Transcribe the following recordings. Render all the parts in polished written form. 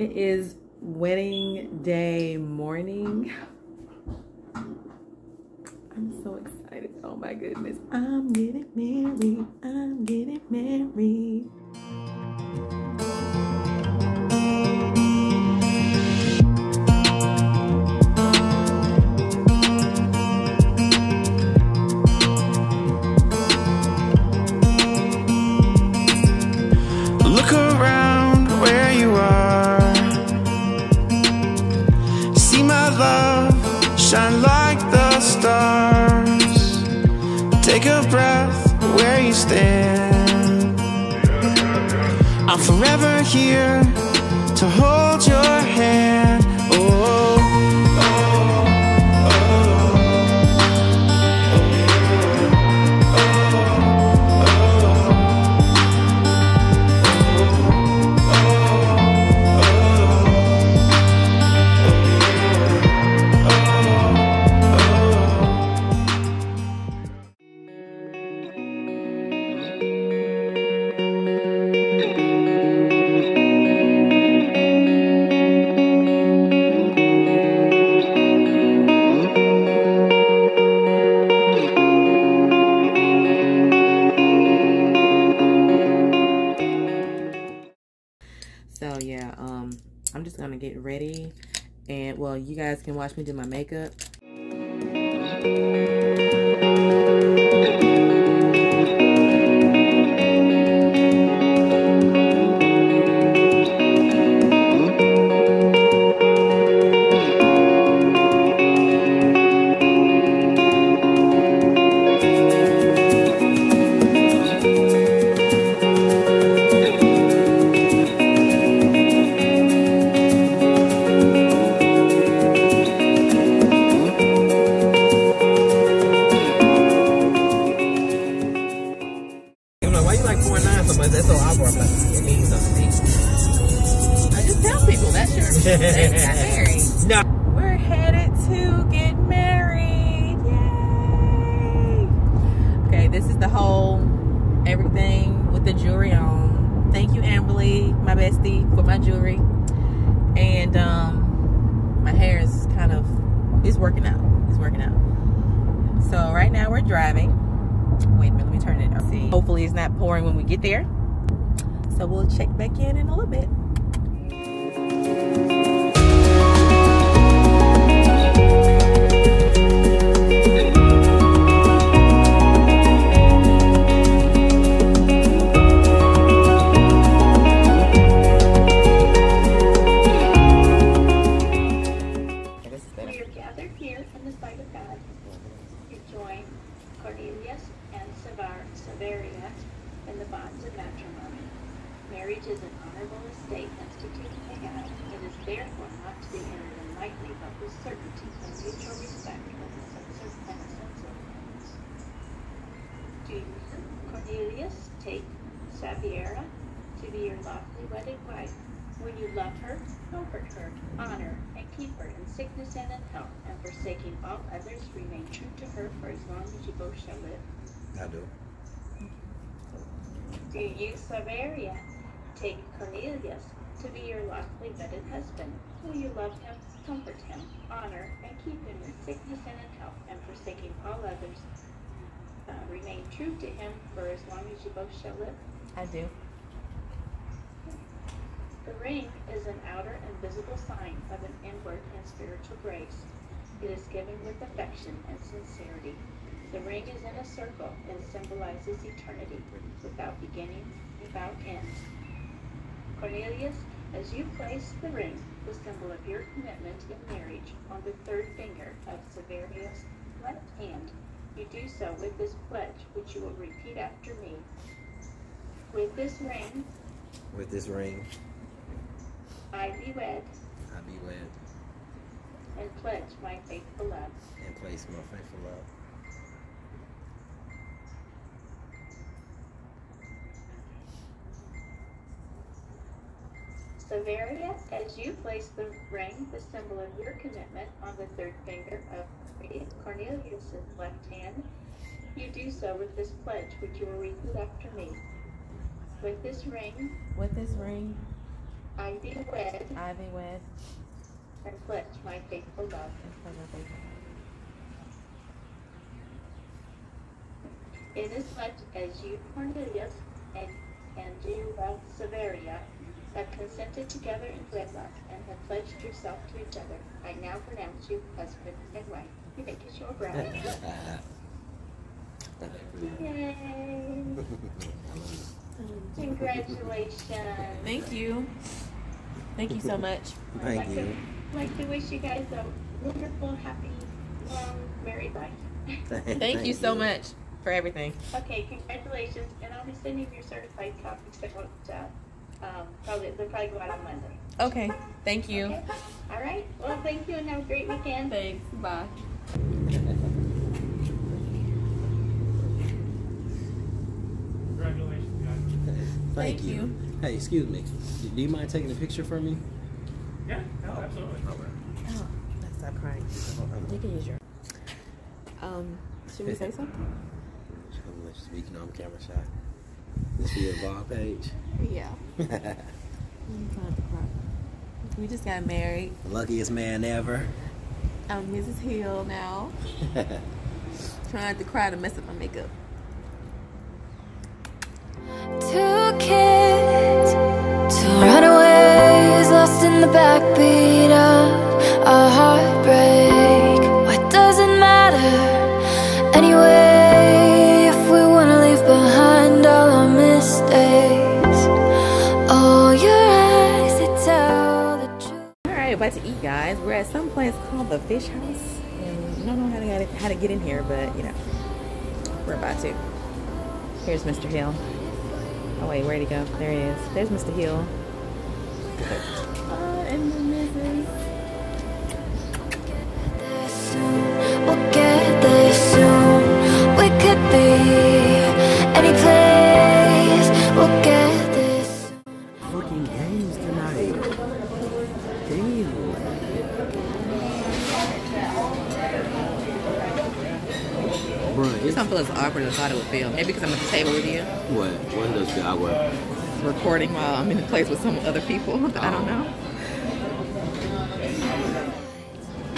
It is wedding day morning. I'm so excited. Oh my goodness. I'm getting married. I'm getting married. Shine like the stars. Take a breath where you stand. I'm forever here to hold your hand. Oh, oh, oh, I'm just gonna get ready, and well, you guys can watch me do my makeup. No. We're headed to get married. Yay! Okay, this is the whole everything with the jewelry on. Thank you, Amberly, my bestie, for my jewelry. And my hair is kind of, it's working out. It's working out. So right now we're driving. Wait a minute, let me turn it up. See, hopefully it's not pouring when we get there. So we'll check back in a little bit. Cornelius and Saveria in the bonds of matrimony. Marriage is an honorable estate instituted by God. It is therefore not to be entered in lightly, but with certainty and mutual respect with a sense of innocence. Do Cornelius take Saveria to be your lawfully wedded wife. When you love her, comfort her, honor, and keep her in sickness and in health, and forsaking all others, remain true to her for as long as you both shall live. I do. Do you, Saveria, take Cornelius to be your lawfully wedded husband? Will you love him, comfort him, honor, and keep him in sickness and in health, and forsaking all others, remain true to him for as long as you both shall live? I do. The ring is an outer and visible sign of an inward and spiritual grace. It is given with affection and sincerity. The ring is in a circle and symbolizes eternity, without beginning, without end. Cornelius, as you place the ring, the symbol of your commitment in marriage, on the third finger of Saveria's left hand, you do so with this pledge, which you will repeat after me. With this ring. With this ring. I be wed. I be wed. And pledge my faithful love. And place my faithful love. Saveria, as you place the ring, the symbol of your commitment, on the third finger of Cornelius' left hand, you do so with this pledge, which you will repeat after me. With this ring. With this ring. I thee wed, reflect my faithful love. Inasmuch as you, Cornelius, and dear loved Saveria, have consented together in wedlock and have pledged yourself to each other, I now pronounce you husband and wife. You may kiss your bride. Yay! Congratulations. Thank you. Thank you so much. Thank you. I'd like to wish you guys a wonderful, happy, long, married life. Thank you so much for everything. Okay, congratulations, and I'll be sending you your certified copies that won't, they'll probably go out on Monday. Okay, thank you. Okay. All right, well, thank you, and have a great weekend. Thanks, bye. Congratulations, guys. Thank you. Hey, excuse me. Do you mind taking a picture for me? Yeah, no, absolutely. Oh, that's not crying. You can use your. Should we say something? Speaking on camera shot. This is your vlog page. Yeah. We just got married. Luckiest man ever. I'm Mrs. Hill now. Trying to cry to mess up my makeup. To kids, to runaways, lost in the backbeat of a heartbreak. What does it matter anyway? About to eat, guys. We're at some place called the Fish House, and I don't know how to get in here, but you know, we're about to. Here's Mr. Hill. Oh wait, where'd he go? There he is. There's Mr. Hill. And the Mrs. It's awkward as I thought it would feel. Maybe because I'm at the table with you. What? When does the hour? Recording while I'm in the place with some other people. I don't know.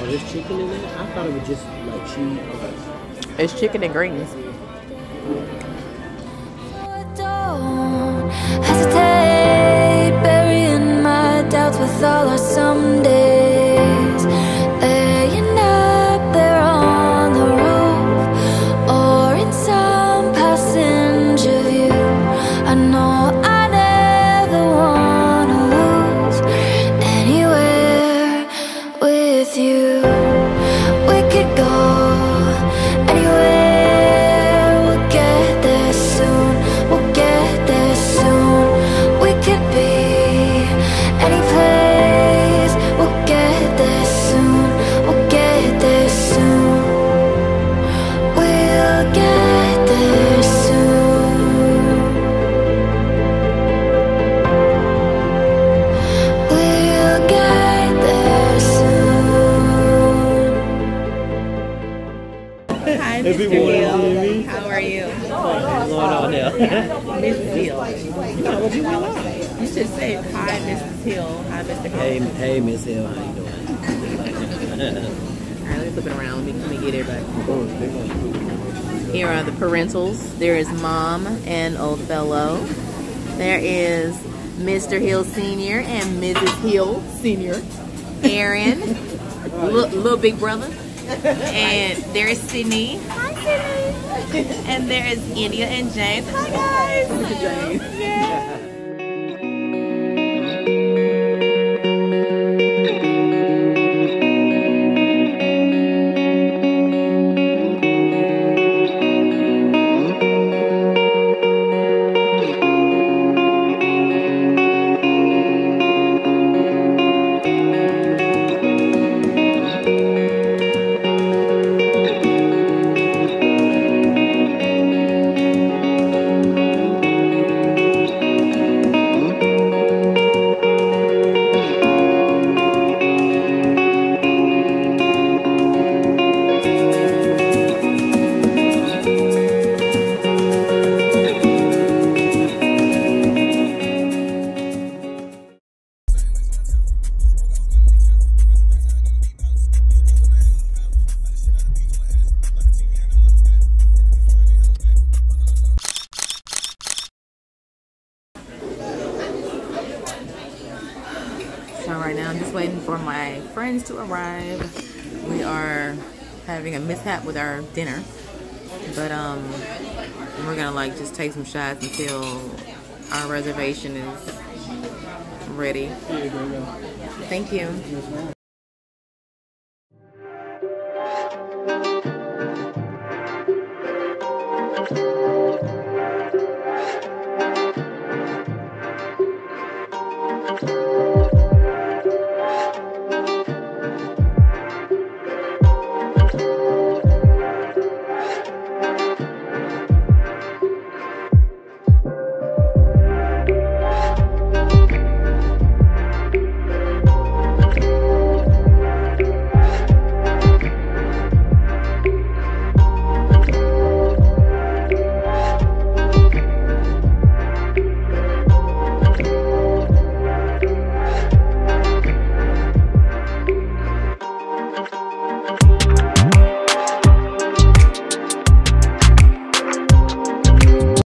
Oh, there's chicken in there? I thought it was just like cheese. Okay. It's chicken and greens. Don't hesitate, burying my doubts with all our somedays. Laying up there on the road. Hey, Miss Hill, how you doing? Alright, let me flip it around. Let me get everybody. Here are the parentals. There is Mom and Old Fellow. There is Mr. Hill Sr. and Mrs. Hill Sr. Aaron, little big brother. And there is Sydney. Hi, Sydney. And there is India and James. Hi, guys. James. Yeah. waiting for my friends to arrive. We are having a mishap with our dinner, but we're gonna like just take some shots until our reservation is ready. Thank you.